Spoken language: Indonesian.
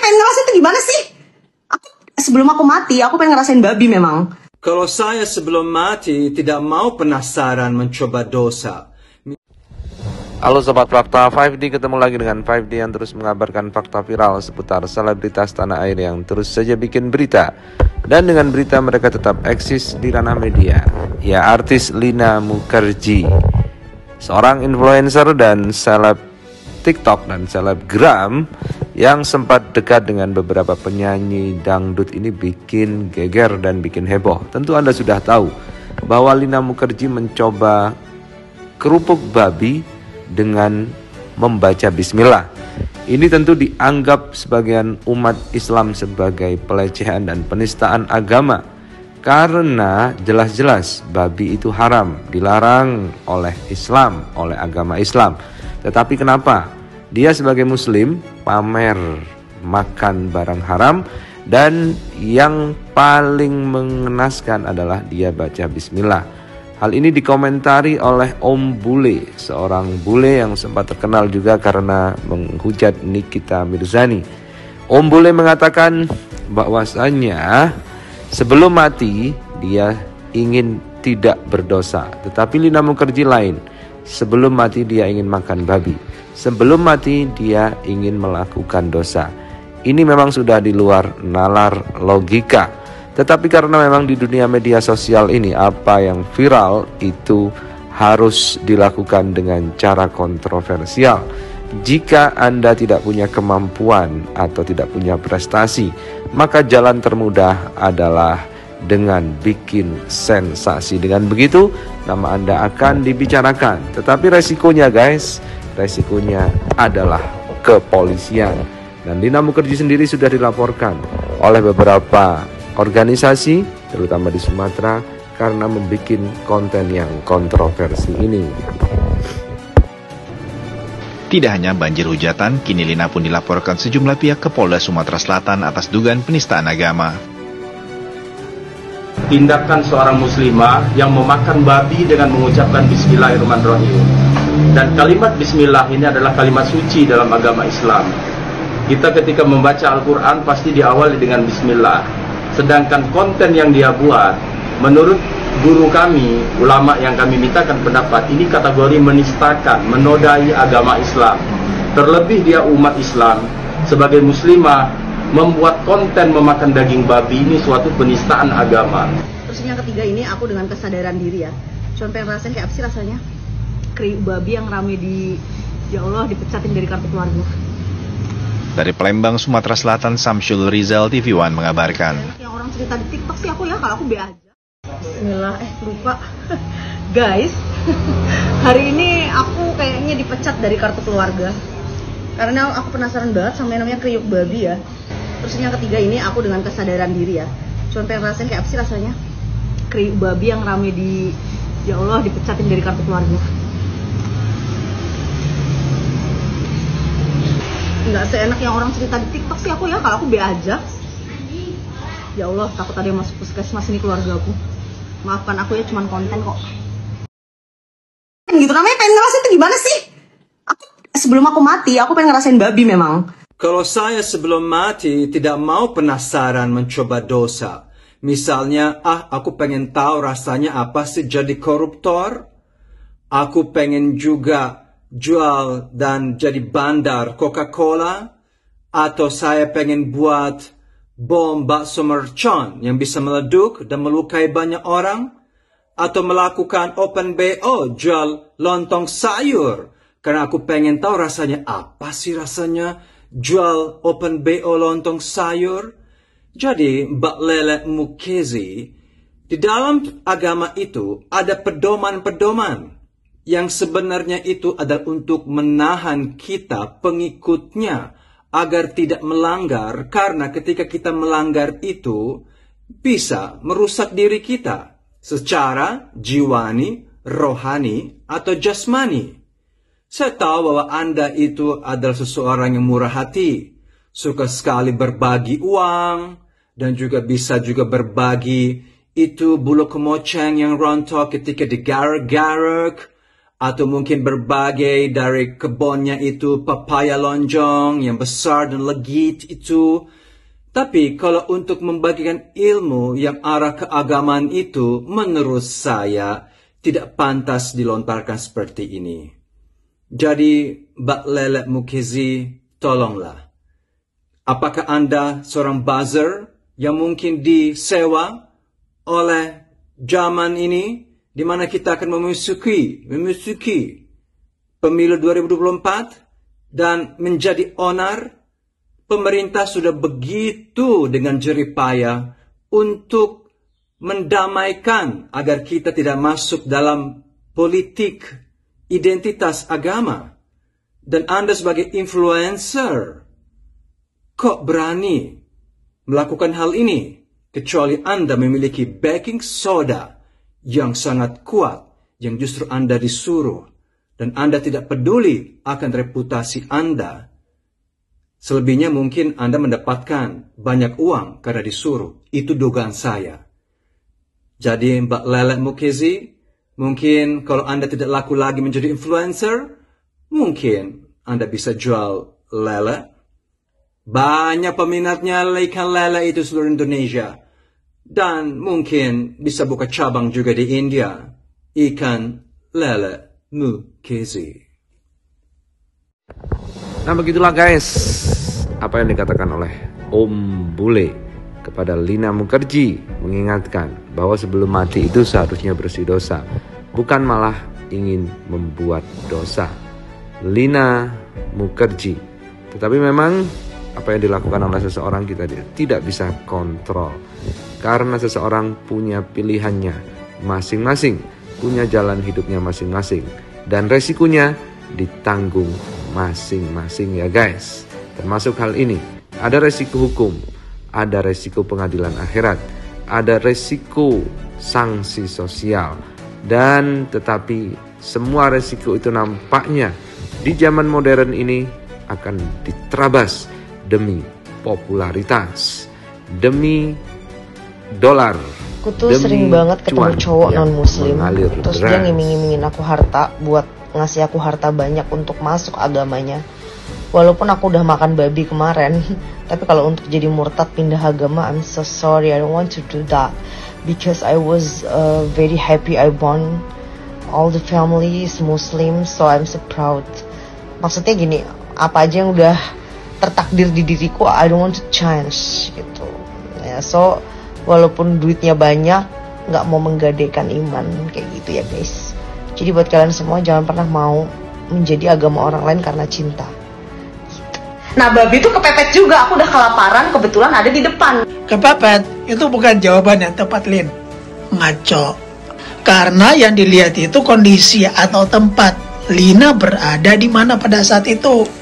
pengen ngerasain itu gimana sih? Aku, sebelum aku mati, aku pengen ngerasain babi memang. Kalau saya sebelum mati, tidak mau penasaran mencoba dosa. Halo Sobat Fakta 5D, ketemu lagi dengan 5D yang terus mengabarkan fakta viral seputar selebritas tanah air yang terus saja bikin berita. Dan dengan berita mereka tetap eksis di ranah media. Ya, artis Lina Mukherjee, seorang influencer dan seleb TikTok dan selebgram yang sempat dekat dengan beberapa penyanyi dangdut ini bikin geger dan bikin heboh. Tentu Anda sudah tahu bahwa Lina Mukherjee mencoba kerupuk babi dengan membaca bismillah. Ini tentu dianggap sebagian umat Islam sebagai pelecehan dan penistaan agama, karena jelas-jelas babi itu haram, dilarang oleh Islam, oleh agama Islam. Tetapi kenapa? Dia sebagai muslim pamer makan barang haram, dan yang paling mengenaskan adalah dia baca bismillah. Hal ini dikomentari oleh Om Bule, seorang bule yang sempat terkenal juga karena menghujat Nikita Mirzani. Om Bule mengatakan bahwasannya sebelum mati dia ingin tidak berdosa. Tetapi Lina Mukherjee lain, sebelum mati dia ingin makan babi. Sebelum mati dia ingin melakukan dosa. Ini memang sudah di luar nalar logika. Tetapi karena memang di dunia media sosial ini apa yang viral itu harus dilakukan dengan cara kontroversial. Jika Anda tidak punya kemampuan atau tidak punya prestasi, maka jalan termudah adalah dengan bikin sensasi. Dengan begitu nama Anda akan dibicarakan. Tetapi resikonya guys, resikonya adalah kepolisian. Dan Lina Mukherjee sendiri sudah dilaporkan oleh beberapa organisasi, terutama di Sumatera, karena membuat konten yang kontroversi ini. Tidak hanya banjir hujatan, kini Lina pun dilaporkan sejumlah pihak ke Polda Sumatera Selatan atas dugaan penistaan agama. Tindakan seorang muslimah yang memakan babi dengan mengucapkan bismillahirrahmanirrahim. Dan kalimat bismillah ini adalah kalimat suci dalam agama Islam. Kita ketika membaca Al-Quran pasti diawali dengan bismillah. Sedangkan konten yang dia buat, menurut guru kami, ulama yang kami mintakan pendapat, ini kategori menistakan, menodai agama Islam. Terlebih dia umat Islam, sebagai muslimah, membuat konten memakan daging babi ini suatu penistaan agama. Terus yang ketiga ini aku dengan kesadaran diri ya, cuman pengen rasanya kayak apa sih rasanya? Kriuk babi yang rame di, ya Allah, dipecatin dari kartu keluarga. Dari Palembang, Sumatera Selatan, Samsul Rizal, TV One mengabarkan. Yang orang cerita di TikTok sih aku ya, kalau aku be aja. Bismillah, lupa. Guys, hari ini aku kayaknya dipecat dari kartu keluarga. Karena aku penasaran banget sama yang namanya kriuk babi ya. Terus yang ketiga ini aku dengan kesadaran diri ya. Cuman pengen rasain kayak apa sih rasanya? Kriuk babi yang rame di, ya Allah, dipecatin dari kartu keluarga. Nggak seenak yang orang cerita di TikTok sih aku ya, kalau aku be aja. Ya Allah, takut ada yang masuk puskesmas ini keluarga aku. Maafkan aku ya, cuman konten kok. Gitu namanya pengen ngerasain itu gimana sih? Aku, sebelum aku mati, aku pengen ngerasain babi memang. Kalau saya sebelum mati, tidak mau penasaran mencoba dosa. Misalnya, aku pengen tahu rasanya apa sih jadi koruptor. Aku pengen juga jual dan jadi bandar Coca-Cola, atau saya pengen buat bom bakso mercon yang bisa meleduk dan melukai banyak orang, atau melakukan open BO jual lontong sayur karena aku pengen tahu rasanya apa sih rasanya jual open BO lontong sayur. Jadi Mbak Lina Mukherjee, di dalam agama itu ada pedoman-pedoman yang sebenarnya itu adalah untuk menahan kita pengikutnya agar tidak melanggar, karena ketika kita melanggar itu bisa merusak diri kita secara jiwani, rohani, atau jasmani. Saya tahu bahwa Anda itu adalah seseorang yang murah hati, suka sekali berbagi uang, dan juga bisa juga berbagi itu bulu kemoceng yang rontok ketika digaruk-garuk, atau mungkin berbagai dari kebunnya itu pepaya lonjong yang besar dan legit itu. Tapi kalau untuk membagikan ilmu yang arah keagamaan itu, menurut saya tidak pantas dilontarkan seperti ini. Jadi, Mbak Lina Mukherjee, tolonglah. Apakah Anda seorang buzzer yang mungkin disewa oleh zaman ini, di mana kita akan memasuki pemilu 2024 dan menjadi onar? Pemerintah sudah begitu dengan jerih payah untuk mendamaikan agar kita tidak masuk dalam politik identitas agama. Dan Anda sebagai influencer, kok berani melakukan hal ini? Kecuali Anda memiliki baking soda yang sangat kuat, yang justru Anda disuruh, dan Anda tidak peduli akan reputasi Anda. Selebihnya mungkin Anda mendapatkan banyak uang karena disuruh. Itu dugaan saya. Jadi Mbak Lina Mukherjee, mungkin kalau Anda tidak laku lagi menjadi influencer, mungkin Anda bisa jual lele. Banyak peminatnya ikan lele itu seluruh Indonesia. Dan mungkin bisa buka cabang juga di India. Ikan Lina Mukherjee. Nah, begitulah guys, apa yang dikatakan oleh Om Bule kepada Lina Mukherjee, mengingatkan bahwa sebelum mati itu seharusnya bersih dosa, bukan malah ingin membuat dosa. Lina Mukherjee. Tetapi memang apa yang dilakukan oleh seseorang kita tidak bisa kontrol, karena seseorang punya pilihannya masing-masing, punya jalan hidupnya masing-masing, dan resikonya ditanggung masing-masing ya guys. Termasuk hal ini, ada resiko hukum, ada resiko pengadilan akhirat, ada resiko sanksi sosial, dan tetapi semua resiko itu nampaknya di zaman modern ini akan diterabas demi popularitas, demi dolar. Aku tuh sering banget ketemu cowok non muslim, terus dia ngiming-ngimingin aku harta, buat ngasih aku harta banyak untuk masuk agamanya. Walaupun aku udah makan babi kemarin, tapi kalau untuk jadi murtad pindah agama, I'm so sorry, I don't want to do that, because I was very happy I born, all the family is muslim, so I'm so proud. Maksudnya gini, apa aja yang udah tertakdir di diriku, I don't want to change gitu ya. So walaupun duitnya banyak, nggak mau menggadaikan iman, kayak gitu ya guys. Jadi buat kalian semua, jangan pernah mau menjadi agama orang lain karena cinta gitu. Nah, babi itu kepepet juga, aku udah kelaparan, kebetulan ada di depan. Kepepet itu bukan jawaban yang tepat, Lin. Ngaco. Karena yang dilihat itu kondisi atau tempat Lina berada di mana pada saat itu.